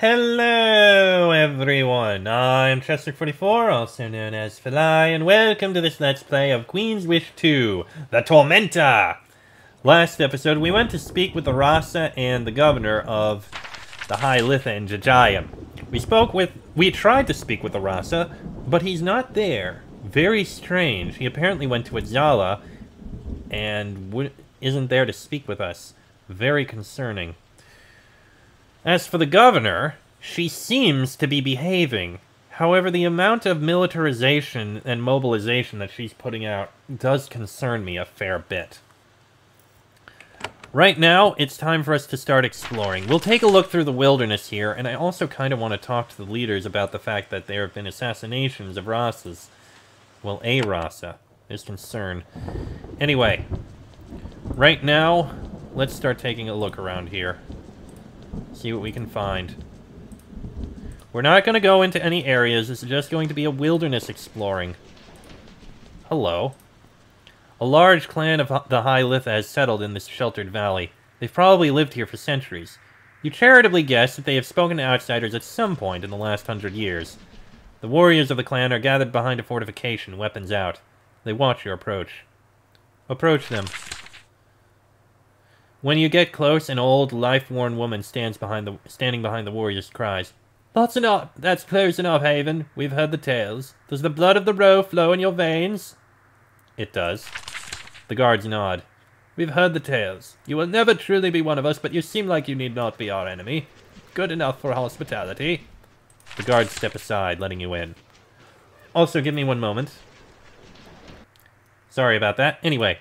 Hello everyone, I'm Chessrook44, also known as Flai, and welcome to this Let's Play of Queen's Wish 2, The Tormentor! Last episode, we went to speak with the Rasa and the governor of the High Litha in Jajaya. We tried to speak with the Rasa, but he's not there. Very strange. He apparently went to Azala and isn't there to speak with us. Very concerning. As for the governor, she seems to be behaving. However, the amount of militarization and mobilization that she's putting out does concern me a fair bit. Right now, it's time for us to start exploring. We'll take a look through the wilderness here, and I also kind of want to talk to the leaders about the fact that there have been assassinations of Rasas. Well, a Rasa is concerned. Anyway, right now, let's start taking a look around here. See what we can find. We're not going to go into any areas. This is just going to be a wilderness exploring. Hello. A large clan of the High Litha has settled in this sheltered valley. They've probably lived here for centuries. You charitably guess that they have spoken to outsiders at some point in the last 100 years. The warriors of the clan are gathered behind a fortification, weapons out. They watch your approach. Approach them. When you get close, an old, life-worn woman standing behind the warriors cries, "That's enough! That's close enough, Haven. We've heard the tales. Does the blood of the roe flow in your veins?" It does. The guards nod. "We've heard the tales. You will never truly be one of us, but you seem like you need not be our enemy. Good enough for hospitality." The guards step aside, letting you in. Also, give me one moment. Sorry about that. Anyway.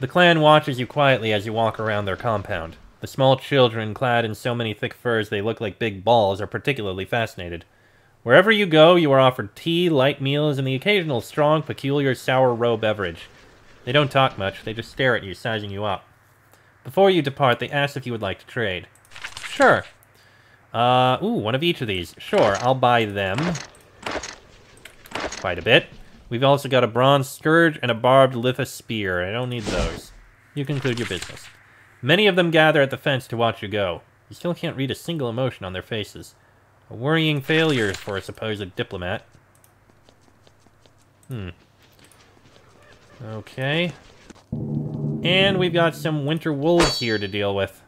The clan watches you quietly as you walk around their compound. The small children, clad in so many thick furs they look like big balls, are particularly fascinated. Wherever you go, you are offered tea, light meals, and the occasional strong, peculiar sour roe beverage. They don't talk much, they just stare at you, sizing you up. Before you depart, they ask if you would like to trade. Sure. One of each of these. Sure, I'll buy them. Quite a bit. We've also got a bronze scourge and a barbed litha spear. I don't need those. You conclude your business. Many of them gather at the fence to watch you go. You still can't read a single emotion on their faces. A worrying failure for a supposed diplomat. Okay. And we've got some winter wolves here to deal with.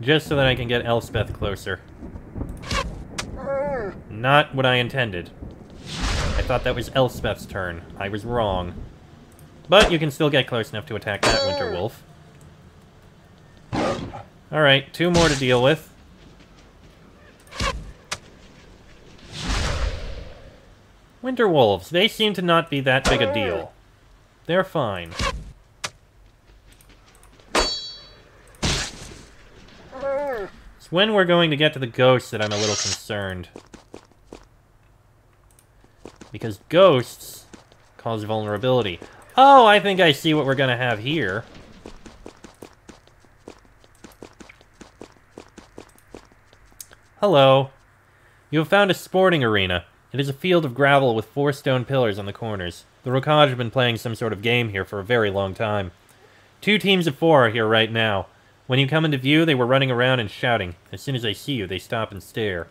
Just so that I can get Elspeth closer. Not what I intended. I thought that was Elspeth's turn. I was wrong. But you can still get close enough to attack that winter wolf. Alright, two more to deal with. Winter wolves, they seem to not be that big a deal. They're fine. When we're going to get to the ghosts that I'm a little concerned. Because ghosts cause vulnerability. Oh, I think I see what we're going to have here. Hello. You have found a sporting arena. It is a field of gravel with 4 stone pillars on the corners. The Rokage have been playing some sort of game here for a very long time. 2 teams of 4 are here right now. When you come into view, they were running around and shouting. As soon as they see you, they stop and stare.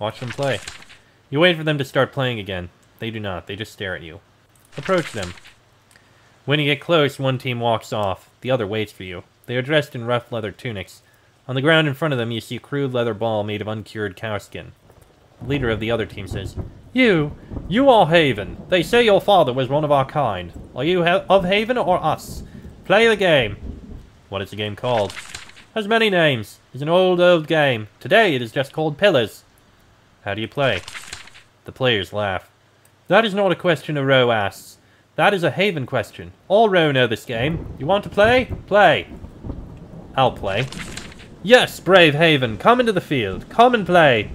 Watch them play. You wait for them to start playing again. They do not. They just stare at you. Approach them. When you get close, one team walks off. The other waits for you. They are dressed in rough leather tunics. On the ground in front of them, you see a crude leather ball made of uncured cowskin. The leader of the other team says, "You are Haven. They say your father was one of our kind. Are you of Haven or us? Play the game." What is the game called? Has many names. It's an old game. Today it is just called Pillars. How do you play? The players laugh. That is not a question a roe asks. That is a Haven question. All roe know this game. You want to play? Play. I'll play. Yes, brave Haven, come into the field. Come and play.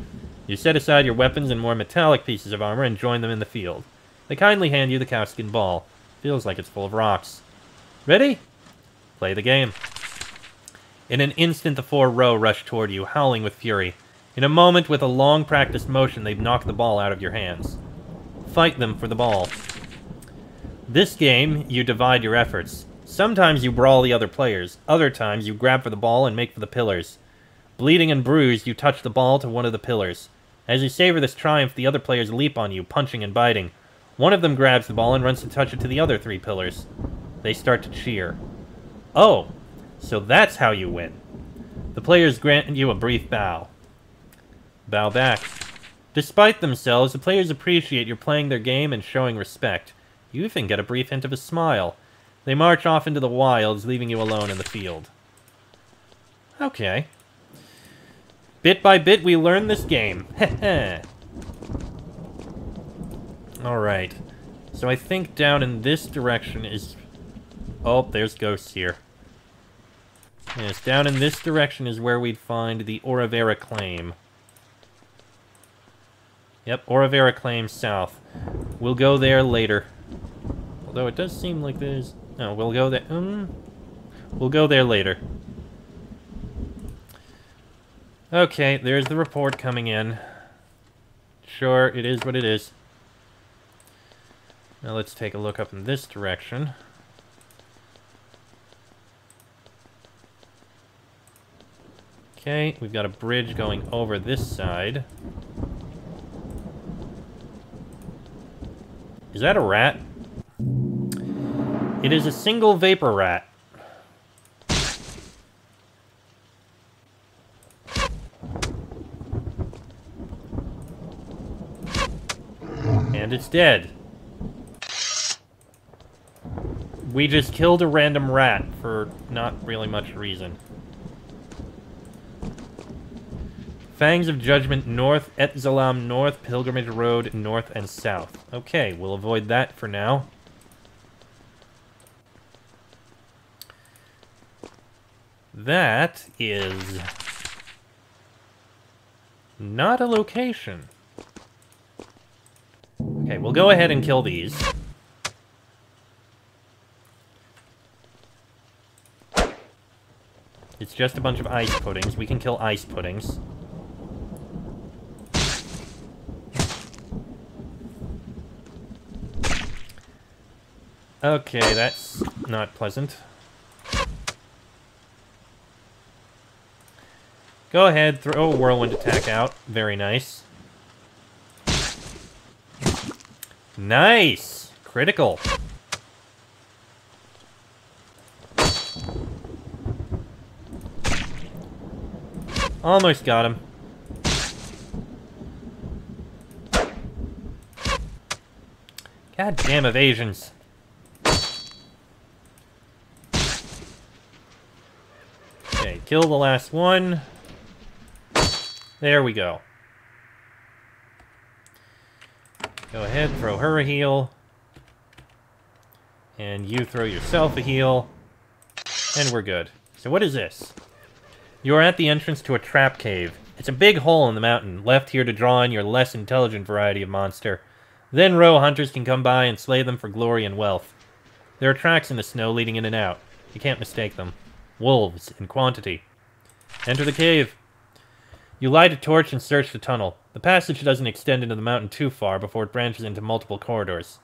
You set aside your weapons and more metallic pieces of armor and join them in the field. They kindly hand you the cowskin ball. Feels like it's full of rocks. Ready? Play the game. In an instant, the 4 roe rush toward you, howling with fury. In a moment, with a long practiced motion, they've knocked the ball out of your hands. Fight them for the ball. This game, you divide your efforts. Sometimes you brawl the other players. Other times, you grab for the ball and make for the pillars. Bleeding and bruised, you touch the ball to one of the pillars. As you savor this triumph, the other players leap on you, punching and biting. One of them grabs the ball and runs to touch it to the other three pillars. They start to cheer. Oh, so that's how you win. The players grant you a brief bow. Bow back. Despite themselves, the players appreciate your playing their game and showing respect. You even get a brief hint of a smile. They march off into the wilds, leaving you alone in the field. Okay. Bit by bit, we learn this game. Heh. Alright. So I think down in this direction is... Oh, there's ghosts here. Yes, down in this direction is where we'd find the Oravera Claim. Yep, Oravera Claim South. We'll go there later. Although it does seem like there's... No, we'll go there... We'll go there later. Okay, there's the report coming in. Sure, it is what it is. Now let's take a look up in this direction. Okay, we've got a bridge going over this side. Is that a rat? It is a single vapor rat. And it's dead. We just killed a random rat for not really much reason. Fangs of Judgment North, Etzalam North, Pilgrimage Road North and South. Okay, we'll avoid that for now. That is... not a location. Okay, we'll go ahead and kill these. It's just a bunch of ice puddings. We can kill ice puddings. Okay, that's not pleasant. Go ahead, throw a whirlwind attack out. Very nice. Nice! Critical. Almost got him. Goddamn evasions. Kill the last one. There we go. Go ahead, throw her a heal. And you throw yourself a heal. And we're good. So what is this? You're at the entrance to a trap cave. It's a big hole in the mountain, left here to draw in your less intelligent variety of monster. Then roe hunters can come by and slay them for glory and wealth. There are tracks in the snow leading in and out. You can't mistake them. Wolves in quantity. Enter the cave. You light a torch and search the tunnel. The passage doesn't extend into the mountain too far before it branches into multiple corridors.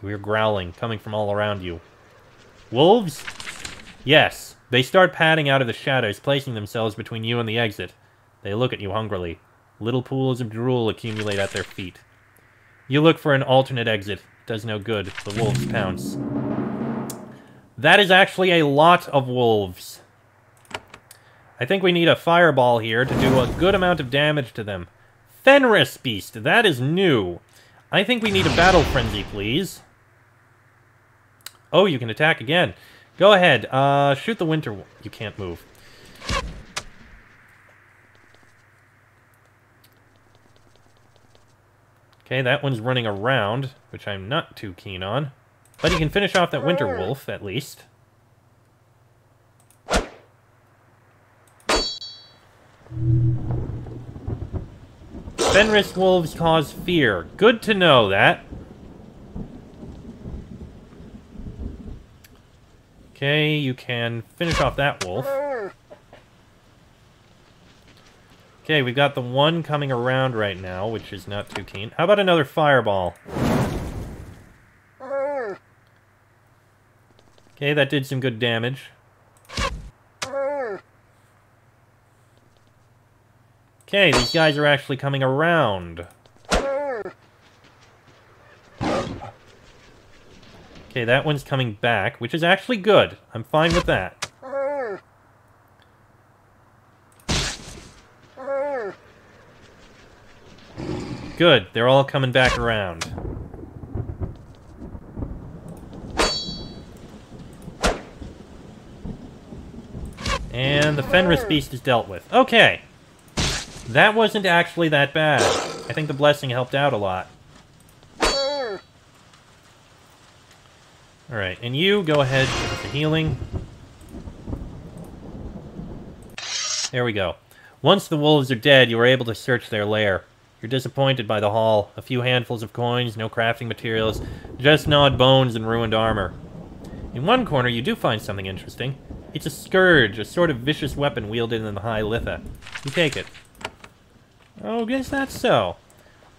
You hear growling coming from all around you. Wolves? Yes. They start padding out of the shadows, placing themselves between you and the exit. They look at you hungrily. Little pools of drool accumulate at their feet. You look for an alternate exit. It does no good. The wolves pounce. That is actually a lot of wolves. I think we need a fireball here to do a good amount of damage to them. Fenris Beast, that is new. I think we need a battle frenzy, please. Oh, you can attack again. Go ahead, shoot the winter wolf. You can't move. Okay, that one's running around, which I'm not too keen on. But he can finish off that winter wolf, at least. Fenris wolves cause fear. Good to know that. Okay, you can finish off that wolf. Okay, we've got the one coming around right now, which is not too keen. How about another fireball? Okay, that did some good damage. Okay, these guys are actually coming around. Okay, that one's coming back, which is actually good. I'm fine with that. Good, they're all coming back around. And the Fenris Beast is dealt with. Okay. That wasn't actually that bad. I think the blessing helped out a lot. Alright, and you go ahead with the healing. There we go. Once the wolves are dead, you are able to search their lair. You're disappointed by the haul. A few handfuls of coins, no crafting materials, just gnawed bones and ruined armor. In one corner, you do find something interesting. It's a scourge, a sort of vicious weapon wielded in the High Litha. You take it. Oh, guess that's so.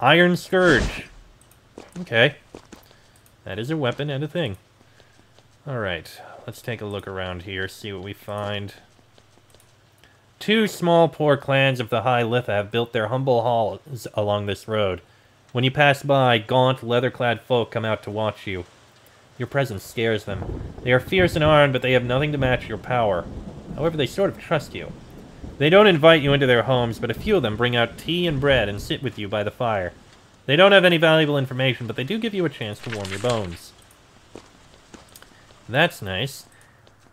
Iron Scourge. Okay. That is a weapon and a thing. Alright, let's take a look around here, see what we find. Two small poor clans of the High Litha have built their humble halls along this road. When you pass by, gaunt, leather-clad folk come out to watch you. Your presence scares them. They are fierce and armed, but they have nothing to match your power. However, they sort of trust you. They don't invite you into their homes, but a few of them bring out tea and bread and sit with you by the fire. They don't have any valuable information, but they do give you a chance to warm your bones. That's nice.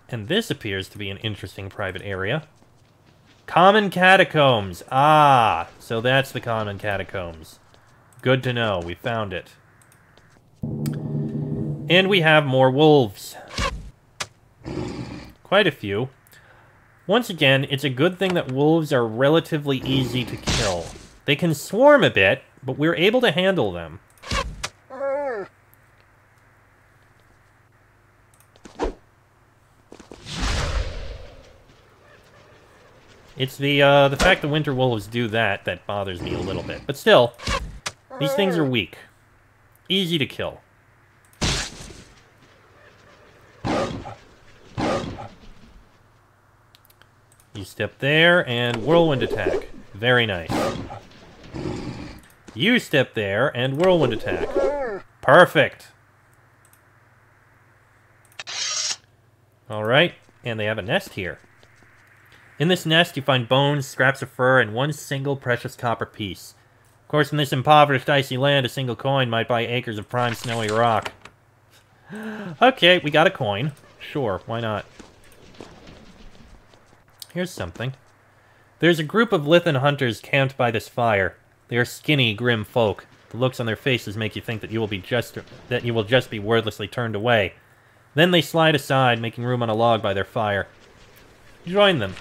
And this appears to be an interesting private area. Common Catacombs! Ah! So that's the Common Catacombs. Good to know. We found it. And we have more wolves. Quite a few. Once again, it's a good thing that wolves are relatively easy to kill. They can swarm a bit, but we're able to handle them. It's the fact that winter wolves do that bothers me a little bit. But still, these things are weak. Easy to kill. You step there, and whirlwind attack. Very nice. You step there, and whirlwind attack. Perfect. Alright, and they have a nest here. In this nest, you find bones, scraps of fur, and one single precious copper piece. Of course, in this impoverished, icy land, a single coin might buy acres of prime, snowy rock. Okay, we got a coin. Sure, why not? Here's something. There's a group of Lithan hunters camped by this fire. They are skinny, grim folk. The looks on their faces make you think that you will just be wordlessly turned away. Then they slide aside, making room on a log by their fire. Join them.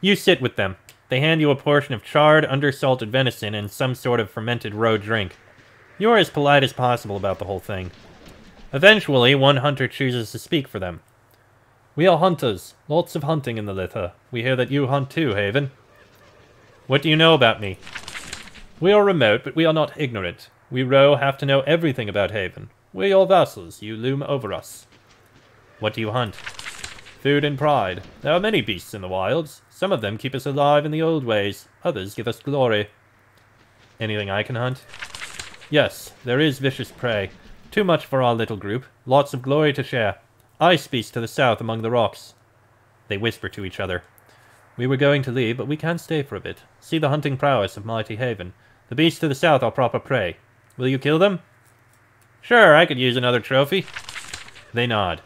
You sit with them. They hand you a portion of charred, undersalted venison and some sort of fermented roe drink. You are as polite as possible about the whole thing. Eventually, one hunter chooses to speak for them. We are hunters. Lots of hunting in the Litha. We hear that you hunt too, Haven. What do you know about me? We are remote, but we are not ignorant. We Roe have to know everything about Haven. We're your vassals. You loom over us. What do you hunt? Food and pride. There are many beasts in the wilds. Some of them keep us alive in the old ways. Others give us glory. Anything I can hunt? Yes, there is vicious prey. Too much for our little group. Lots of glory to share. Ice beasts to the south among the rocks. They whisper to each other. We were going to leave, but we can stay for a bit. See the hunting prowess of mighty Haven. The beasts to the south are proper prey. Will you kill them? Sure, I could use another trophy. They nod.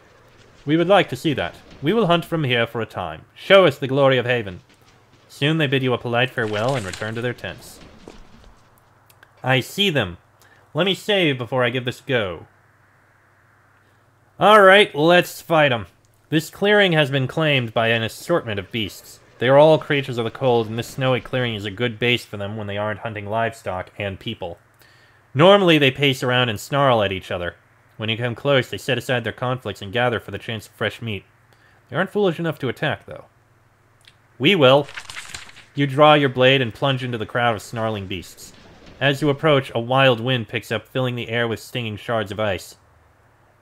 We would like to see that. We will hunt from here for a time. Show us the glory of Haven. Soon they bid you a polite farewell and return to their tents. I see them. Let me save before I give this go. Alright, let's fight them. This clearing has been claimed by an assortment of beasts. They are all creatures of the cold, and this snowy clearing is a good base for them when they aren't hunting livestock and people. Normally, they pace around and snarl at each other. When you come close, they set aside their conflicts and gather for the chance of fresh meat. They aren't foolish enough to attack, though. We will. You draw your blade and plunge into the crowd of snarling beasts. As you approach, a wild wind picks up, filling the air with stinging shards of ice.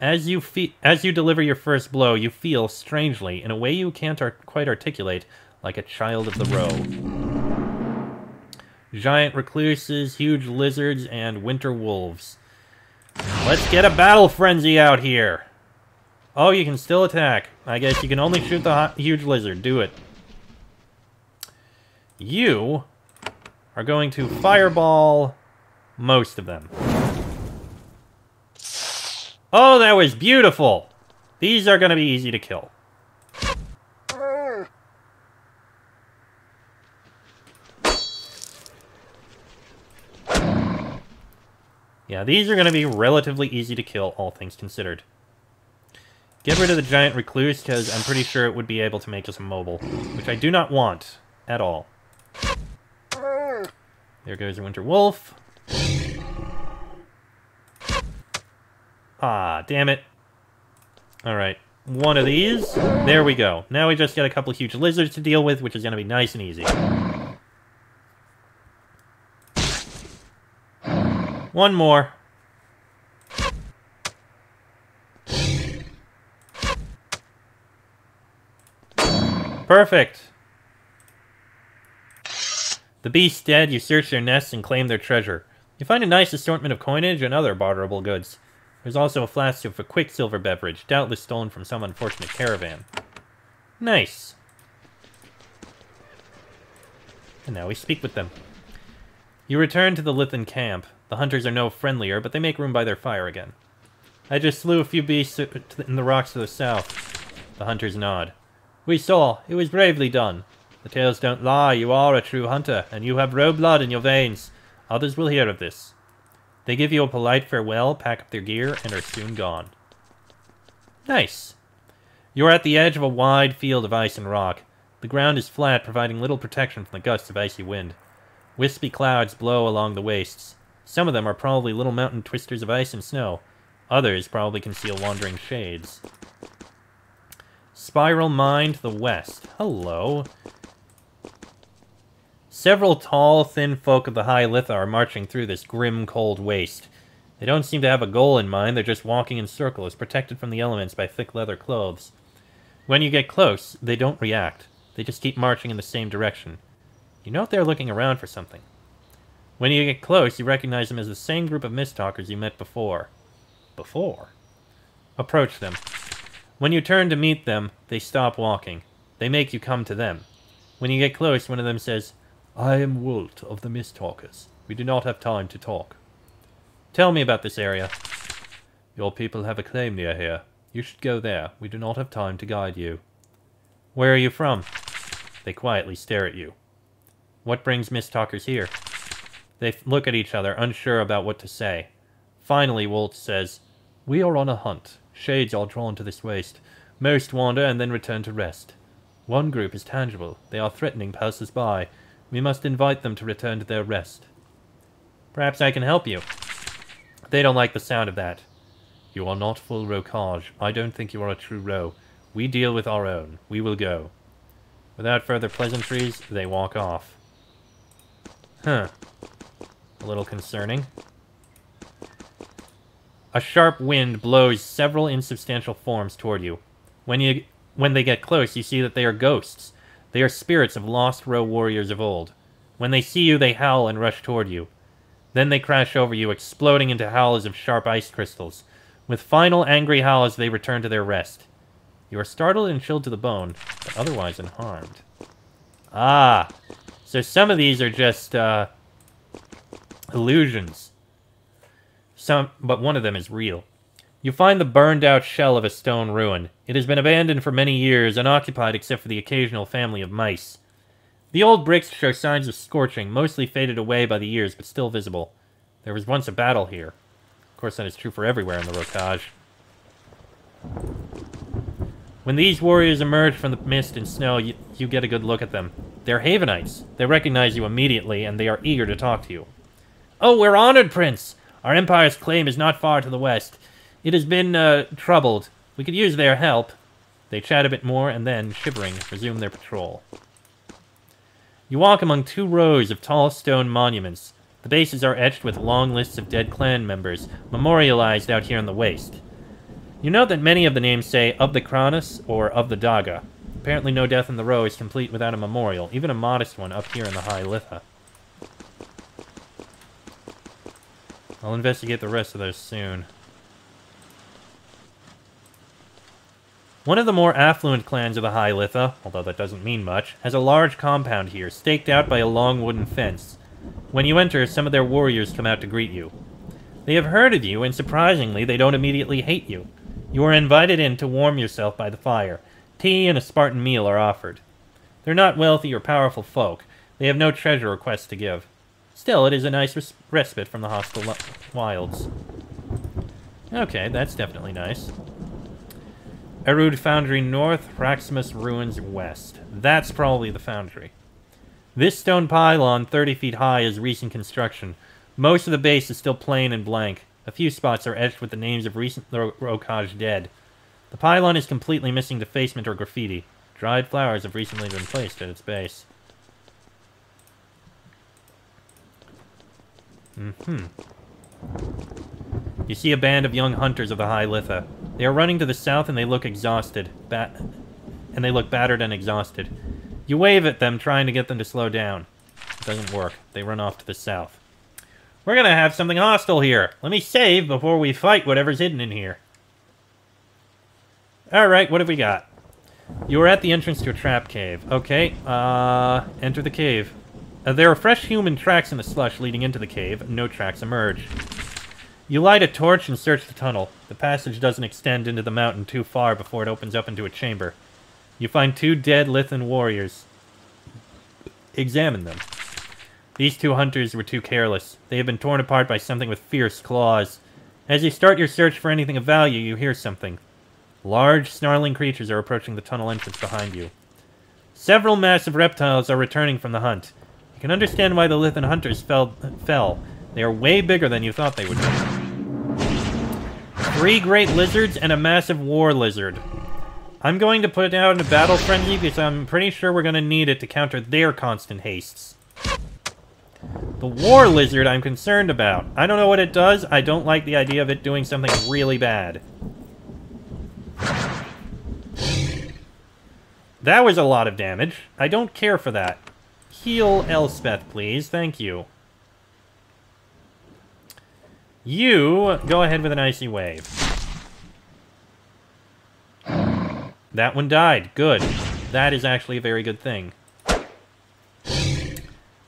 As you deliver your first blow, you feel strangely, in a way you can't quite articulate, like a child of the roe. Giant recluses, huge lizards, and winter wolves. Let's get a battle frenzy out here! Oh, you can still attack. I guess you can only shoot the huge lizard. Do it. You are going to fireball most of them. Oh, that was beautiful! These are going to be easy to kill. Yeah, these are going to be relatively easy to kill, all things considered. Get rid of the giant recluse, because I'm pretty sure it would be able to make us immobile, which I do not want at all. There goes the winter wolf. Ah, damn it. Alright, one of these. There we go. Now we just got a couple of huge lizards to deal with, which is going to be nice and easy. One more. Perfect. The beast's dead, you search their nests and claim their treasure. You find a nice assortment of coinage and other barterable goods. There's also a flask of a quicksilver beverage, doubtless stolen from some unfortunate caravan. Nice. And now we speak with them. You return to the Lithan camp. The hunters are no friendlier, but they make room by their fire again. I just slew a few beasts in the rocks to the south. The hunters nod. We saw. It was bravely done. The tales don't lie, you are a true hunter, and you have roe blood in your veins. Others will hear of this. They give you a polite farewell, pack up their gear, and are soon gone. Nice. You're at the edge of a wide field of ice and rock. The ground is flat, providing little protection from the gusts of icy wind. Wispy clouds blow along the wastes. Some of them are probably little mountain twisters of ice and snow. Others probably conceal wandering shades. Spiral Mind, the west. Hello. Several tall, thin folk of the High Litha are marching through this grim, cold waste. They don't seem to have a goal in mind, they're just walking in circles, protected from the elements by thick leather clothes. When you get close, they don't react. They just keep marching in the same direction. You note they're looking around for something. When you get close, you recognize them as the same group of Mistalkers you met before. Before? Approach them. When you turn to meet them, they stop walking. They make you come to them. When you get close, one of them says, I am Walt of the Mistalkers. We do not have time to talk. Tell me about this area. Your people have a claim near here. You should go there. We do not have time to guide you. Where are you from? They quietly stare at you. What brings Mistalkers here? They look at each other, unsure about what to say. Finally, Walt says, We are on a hunt. Shades are drawn to this waste. Most wander and then return to rest. One group is tangible. They are threatening passers-by. We must invite them to return to their rest. Perhaps I can help you. They don't like the sound of that. You are not full Rokage. I don't think you are a true Ro. We deal with our own. We will go. Without further pleasantries, they walk off. Huh. A little concerning. A sharp wind blows several insubstantial forms toward you. When they get close, you see that they are ghosts. They are spirits of lost Ro warriors of old. When they see you, they howl and rush toward you. Then they crash over you, exploding into howls of sharp ice crystals. With final angry howls, they return to their rest. You are startled and chilled to the bone, but otherwise unharmed. Ah, so some of these are just, illusions. But one of them is real. You find the burned-out shell of a stone ruin. It has been abandoned for many years, unoccupied except for the occasional family of mice. The old bricks show signs of scorching, mostly faded away by the years, but still visible. There was once a battle here. Of course, that is true for everywhere in the Rokage. When these warriors emerge from the mist and snow, you get a good look at them. They're Havenites. They recognize you immediately, and they are eager to talk to you. Oh, we're honored, Prince! Our empire's claim is not far to the west. It has been, troubled. We could use their help. They chat a bit more and then, shivering, resume their patrol. You walk among two rows of tall stone monuments. The bases are etched with long lists of dead clan members, memorialized out here in the waste. You know that many of the names say of the Kranos or of the Daga. Apparently no death in the row is complete without a memorial, even a modest one up here in the High Litha. I'll investigate the rest of those soon. One of the more affluent clans of the High Litha, although that doesn't mean much, has a large compound here, staked out by a long wooden fence. When you enter, some of their warriors come out to greet you. They have heard of you, and surprisingly, they don't immediately hate you. You are invited in to warm yourself by the fire. Tea and a Spartan meal are offered. They're not wealthy or powerful folk. They have no treasure requests to give. Still, it is a nice respite from the hostile wilds. Okay, that's definitely nice. Erud Foundry north, Praximus Ruins west. That's probably the foundry. This stone pylon, 30 feet high, is recent construction. Most of the base is still plain and blank. A few spots are etched with the names of recent Rokage dead. The pylon is completely missing defacement or graffiti. Dried flowers have recently been placed at its base. You see a band of young hunters of the High Litha. They are running to the south, and they look exhausted. Battered and exhausted. You wave at them, trying to get them to slow down. It doesn't work. They run off to the south. We're gonna have something hostile here. Let me save before we fight whatever's hidden in here. Alright, what have we got? You are at the entrance to a trap cave. Okay, enter the cave. There are fresh human tracks in the slush leading into the cave. No tracks emerge. You light a torch and search the tunnel. The passage doesn't extend into the mountain too far before it opens up into a chamber. You find two dead Lithan warriors. Examine them. These two hunters were too careless. They have been torn apart by something with fierce claws. As you start your search for anything of value, you hear something. Large, snarling creatures are approaching the tunnel entrance behind you. Several massive reptiles are returning from the hunt. You can understand why the Lithan hunters fell. They are way bigger than you thought they would be. Three great lizards and a massive war lizard. I'm going to put down a battle frenzy because I'm pretty sure we're going to need it to counter their constant hastes. The war lizard I'm concerned about. I don't know what it does. I don't like the idea of it doing something really bad. That was a lot of damage. I don't care for that. Heal Elspeth, please. Thank you. You go ahead with an icy wave. That one died. Good. That is actually a very good thing.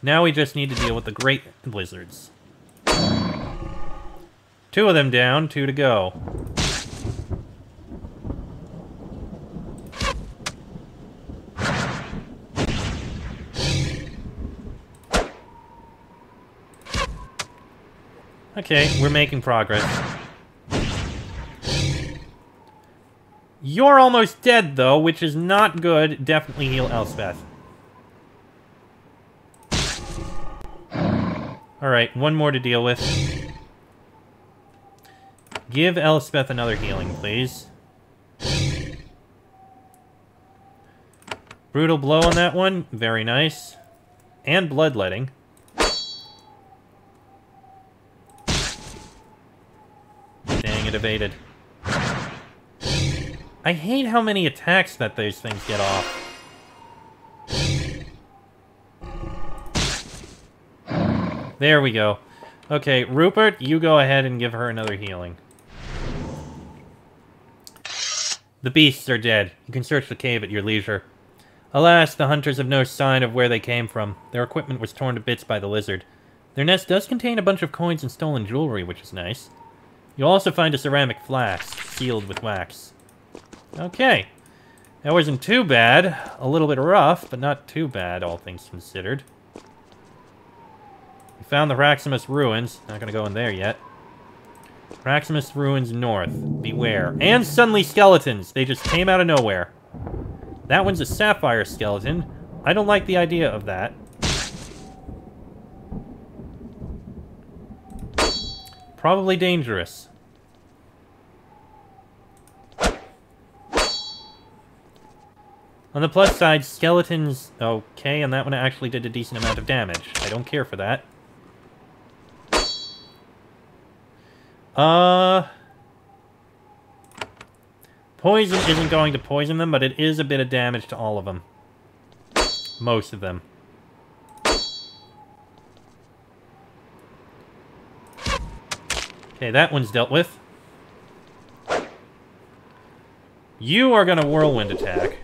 Now we just need to deal with the great lizards. Two of them down, two to go. Okay, we're making progress. You're almost dead, though, which is not good. Definitely heal Elspeth. Alright, one more to deal with. Give Elspeth another healing, please. Brutal blow on that one. Very nice. And bloodletting. Evaded. I hate how many attacks that those things get off. There we go. Okay, Rupert, you go ahead and give her another healing. The beasts are dead. You can search the cave at your leisure. Alas, the hunters have no sign of where they came from. Their equipment was torn to bits by the lizard. Their nest does contain a bunch of coins and stolen jewelry, which is nice. You'll also find a ceramic flask, sealed with wax. Okay. That wasn't too bad. A little bit rough, but not too bad, all things considered. We found the Praximus Ruins. Not gonna go in there yet. Praximus Ruins north. Beware. And suddenly skeletons! They just came out of nowhere. That one's a sapphire skeleton. I don't like the idea of that. Probably dangerous. On the plus side, skeletons... Okay, and that one actually did a decent amount of damage. I don't care for that. Poison isn't going to poison them, but it is a bit of damage to all of them. Most of them. Okay, that one's dealt with. You are going to whirlwind attack.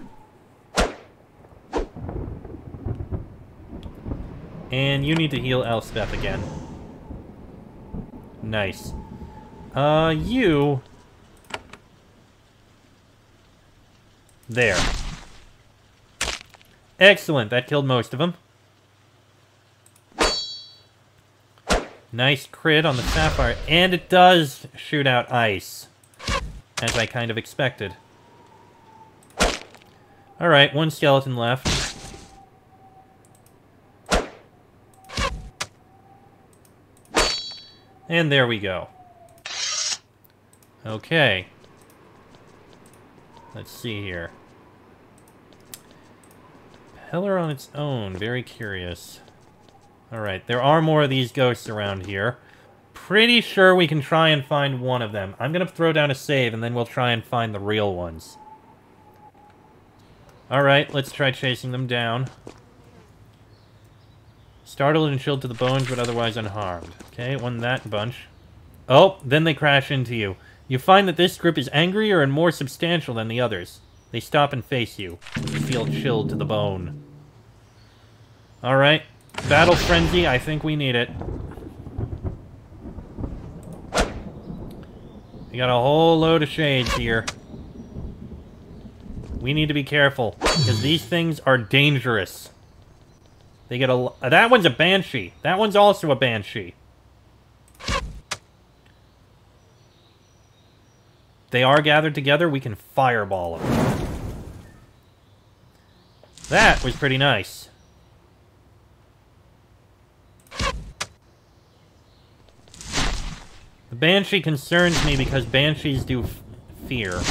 And you need to heal Elspeth again. Nice. You... There. Excellent. That killed most of them. Nice crit on the sapphire. And it does shoot out ice. As I kind of expected. Alright, one skeleton left. And there we go. Okay. Let's see here. Pillar on its own. Very curious. Alright, there are more of these ghosts around here. Pretty sure we can try and find one of them. I'm going to throw down a save and then we'll try and find the real ones. Alright, let's try chasing them down. Startled and chilled to the bones, but otherwise unharmed. Okay, won that bunch. Oh, then they crash into you. You find that this group is angrier and more substantial than the others. They stop and face you. You feel chilled to the bone. Alright. Battle Frenzy, I think we need it. We got a whole load of shades here. We need to be careful, because these things are dangerous. They get a... That one's a banshee. That one's also a banshee. They are gathered together. We can fireball them. That was pretty nice. The banshee concerns me because banshees do fear.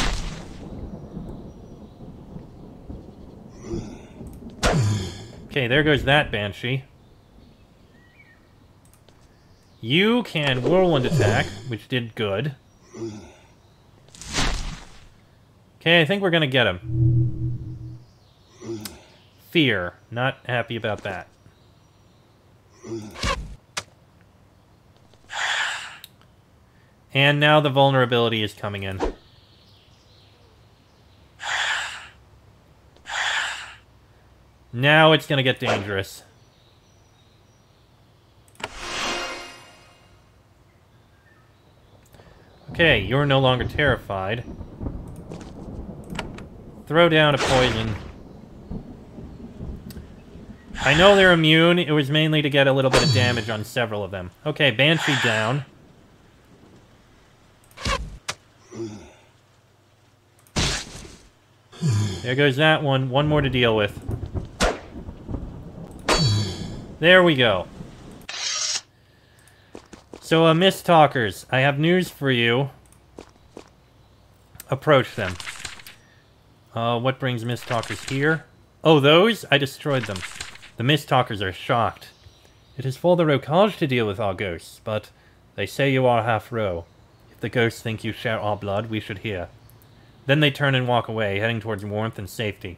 Okay, there goes that banshee. You can whirlwind attack, which did good. Okay, I think we're gonna get him. Fear. Not happy about that. And now the vulnerability is coming in. Now it's gonna get dangerous. Okay, you're no longer terrified. Throw down a poison. I know they're immune. It was mainly to get a little bit of damage on several of them. Okay, banshee down. There goes that one. One more to deal with. There we go. So, Mistalkers, I have news for you. Approach them. What brings Mistalkers here? Oh, those? I destroyed them. The Mistalkers are shocked. It is for the Rokage to deal with our ghosts, but they say you are half row. If the ghosts think you share our blood, we should hear. Then they turn and walk away, heading towards warmth and safety.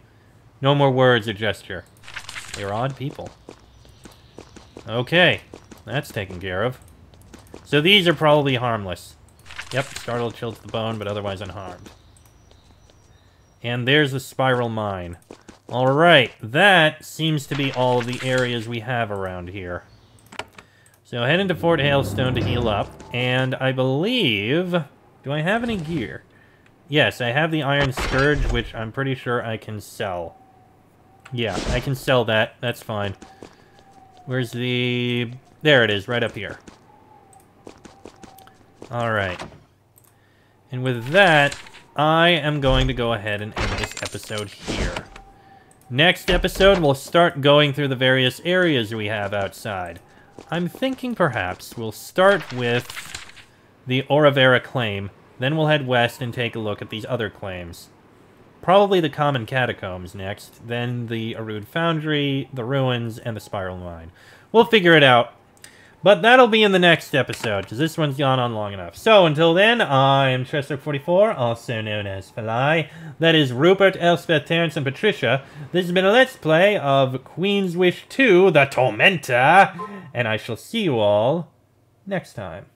No more words or gesture. They are odd people. Okay, that's taken care of. So these are probably harmless. Yep, startled, chilled to the bone, but otherwise unharmed. And there's the Spiral Mine. Alright, that seems to be all of the areas we have around here. So head into Fort Hailstone to heal up, and I believe... Do I have any gear? Yes, I have the Iron Scourge, which I'm pretty sure I can sell. Yeah, I can sell that. That's fine. Where's the... There it is, right up here. Alright. And with that, I am going to go ahead and end this episode here. Next episode, we'll start going through the various areas we have outside. I'm thinking perhaps we'll start with the Oravera Claim, then we'll head west and take a look at these other claims. Probably the Common Catacombs next, then the Erud Foundry, the Ruins, and the Spiral Mine. We'll figure it out. But that'll be in the next episode, because this one's gone on long enough. So, until then, I am Chessrook44, also known as Flai. That is Rupert, Elspeth, Terrence, and Patricia. This has been a Let's Play of Queen's Wish 2, The Tormentor, and I shall see you all next time.